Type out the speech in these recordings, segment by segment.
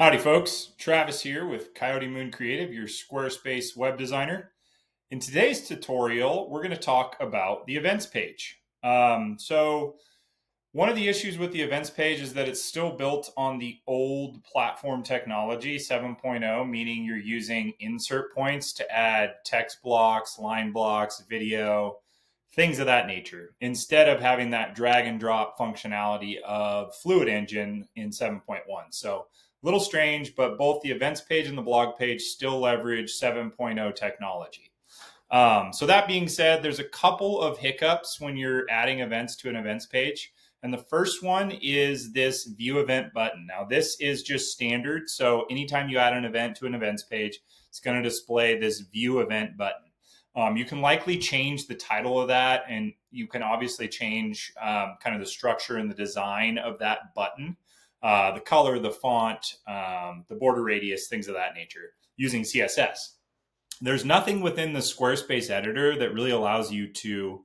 Howdy folks, Travis here with Coyote Moon Creative, your Squarespace web designer. In today's tutorial, we're going to talk about the events page. So one of the issues with the events page is that it's still built on the old platform technology 7.0, meaning you're using insert points to add text blocks, line blocks, video, things of that nature, instead of having that drag and drop functionality of Fluid Engine in 7.1. So little strange, but both the events page and the blog page still leverage 7.0 technology. So that being said, there's a couple of hiccups when you're adding events to an events page. And the first one is this view event button. Now this is just standard. So anytime you add an event to an events page, it's going to display this view event button. You can likely change the title of that, and you can obviously change kind of the structure and the design of that button. The color, the font, the border radius, things of that nature, using CSS. There's nothing within the Squarespace editor that really allows you to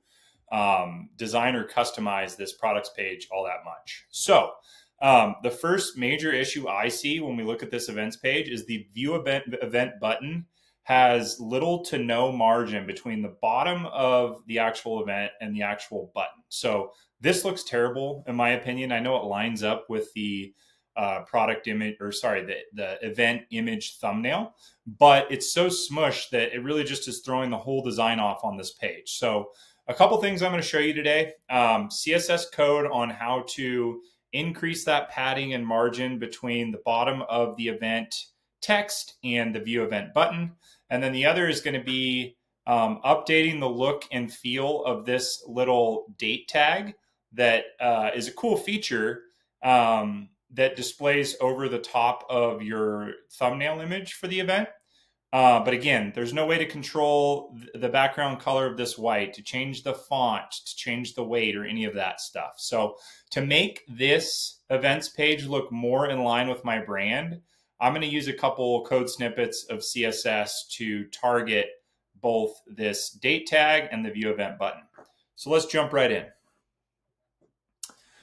design or customize this products page all that much. So the first major issue I see when we look at this events page is the view event button has little to no margin between the bottom of the actual event and the actual button. So this looks terrible, in my opinion. I know it lines up with the product image, or sorry, the event image thumbnail, but it's so smushed that it really just is throwing the whole design off on this page. So a couple things I'm going to show you today. CSS code on how to increase that padding and margin between the bottom of the event text and the view event button. And then the other is going to be updating the look and feel of this little date tag that is a cool feature that displays over the top of your thumbnail image for the event. But again, there's no way to control the background color of this white, to change the font, to change the weight, or any of that stuff. So to make this events page look more in line with my brand, I'm going to use a couple code snippets of CSS to target both this date tag and the view event button. So let's jump right in.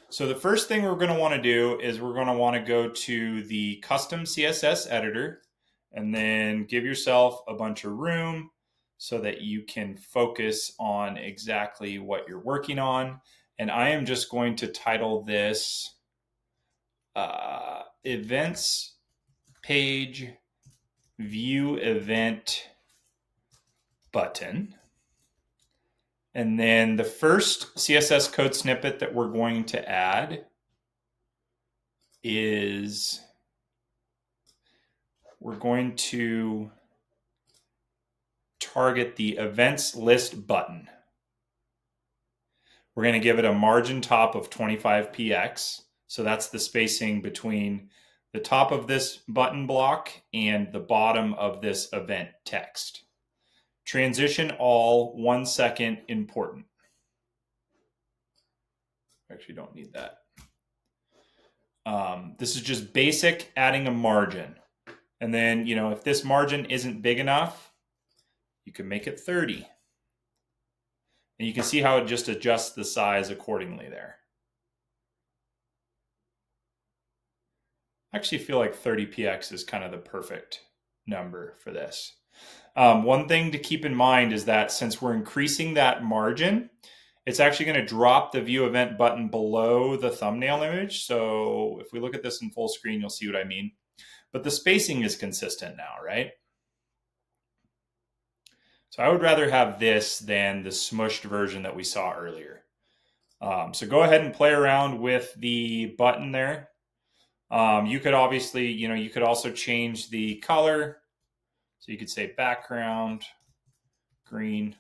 So the first thing we're going to want to do is we're going to want to go to the custom CSS editor, and then give yourself a bunch of room so that you can focus on exactly what you're working on. And I am just going to title this events page view event button. And then the first CSS code snippet that we're going to add is we're going to target the events list button. We're going to give it a margin top of 25px. So that's the spacing between the top of this button block and the bottom of this event text. Transition all 1 second important. Actually, don't need that. This is just basic adding a margin. And then, you know, if this margin isn't big enough, you can make it 30. And you can see how it just adjusts the size accordingly there. I actually feel like 30px is kind of the perfect number for this. One thing to keep in mind is that since we're increasing that margin, it's actually going to drop the view event button below the thumbnail image. So if we look at this in full screen, you'll see what I mean. But the spacing is consistent now, right? So I would rather have this than the smushed version that we saw earlier. So go ahead and play around with the button there. You could obviously, you know, you could also change the color. So you could say background green.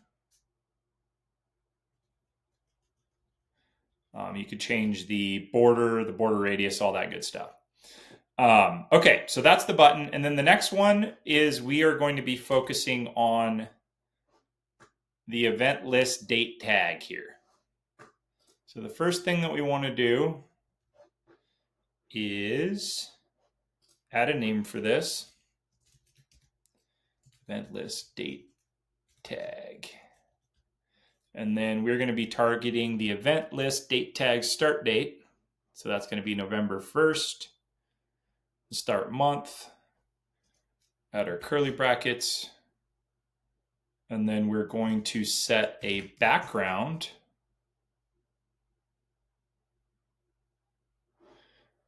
You could change the border radius, all that good stuff. Okay, so that's the button. And then the next one is we are going to be focusing on the event list date tag here. So the first thing that we want to do is add a name for this. Event list date tag. And then we're going to be targeting the event list date tag start date. So that's going to be November 1st, start month, add our curly brackets, and then we're going to set a background.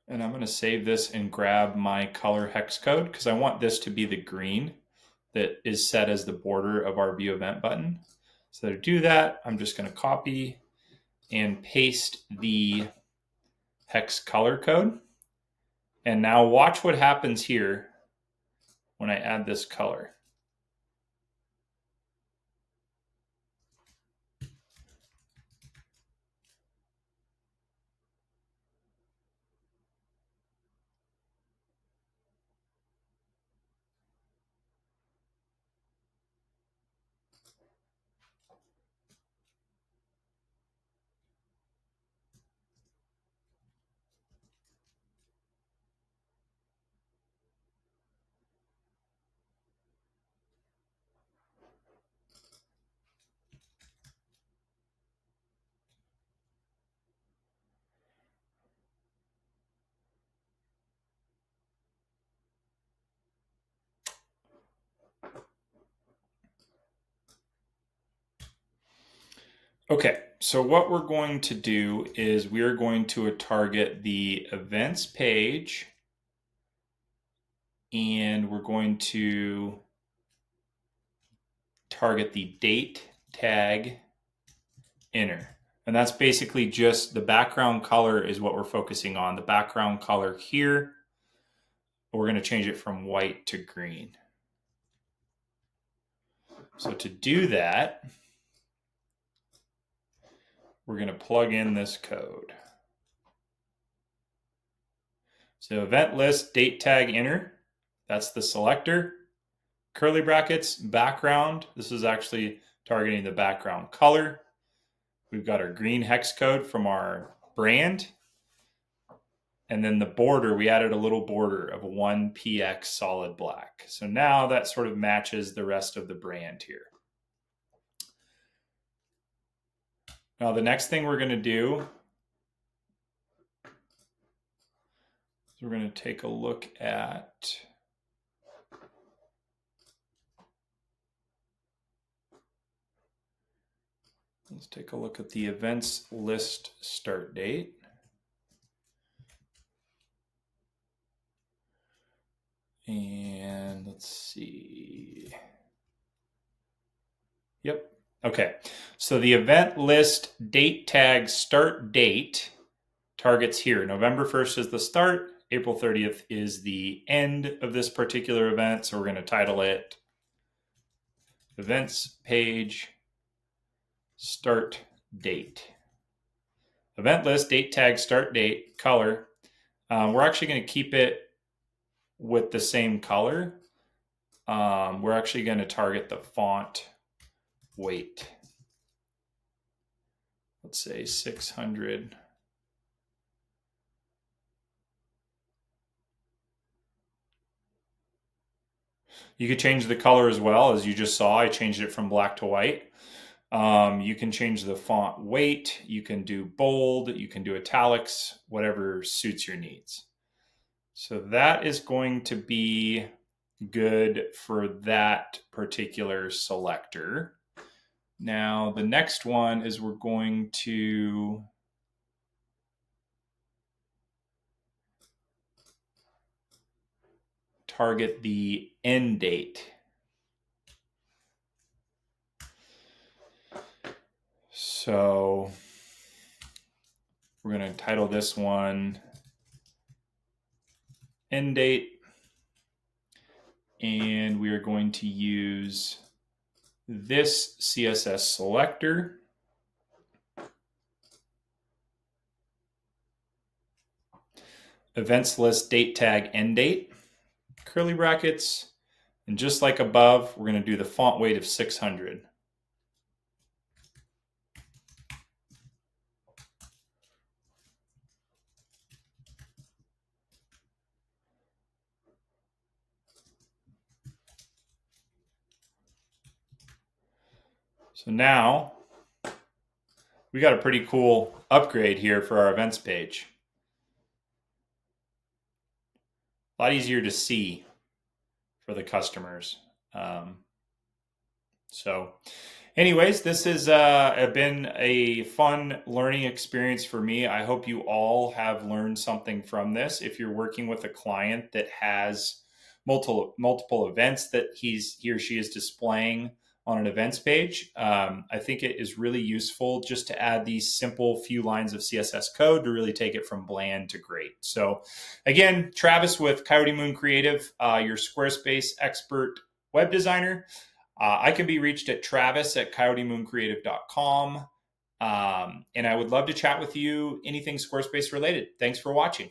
And I'm going to save this and grab my color hex code because I want this to be the green that is set as the border of our view event button. So to do that, I'm just going to copy and paste the hex color code. And now watch what happens here when I add this color. Okay, so what we're going to do is we're going to target the events page, and we're going to target the date tag inner. And that's basically just the background color is what we're focusing on. The background color here, we're going to change it from white to green. So to do that, we're going to plug in this code. So event list date tag inner, that's the selector, curly brackets, background. This is actually targeting the background color. We've got our green hex code from our brand. And then the border, we added a little border of 1px solid black. So now that sort of matches the rest of the brand here. Now, the next thing we're going to do is we're going to take a look at the events list start date. And let's see. Yep. Okay, so the event list date tag start date targets here. November 1st is the start, April 30th is the end of this particular event. So we're going to title it events page start date. Event list date tag start date color. We're actually going to keep it with the same color. We're actually going to target the font weight. Let's say 600. You could change the color as well. As you just saw, I changed it from black to white. You can change the font weight. You can do bold. You can do italics, whatever suits your needs. So that is going to be good for that particular selector. Now, the next one is we're going to target the end date. So we're going to title this one end date, and we are going to use this CSS selector. Events list date tag end date, curly brackets. And just like above, we're going to do the font weight of 600. So now we got a pretty cool upgrade here for our events page. a lot easier to see for the customers. So anyways, this has been a fun learning experience for me. I hope you all have learned something from this. If you're working with a client that has multiple events that he or she is displaying on an events page, I think it is really useful just to add these simple few lines of CSS code to really take it from bland to great. So again, Travis with Coyote Moon Creative, your Squarespace expert web designer. I can be reached at travis@coyotemooncreative.com. And I would love to chat with you, anything Squarespace related. Thanks for watching.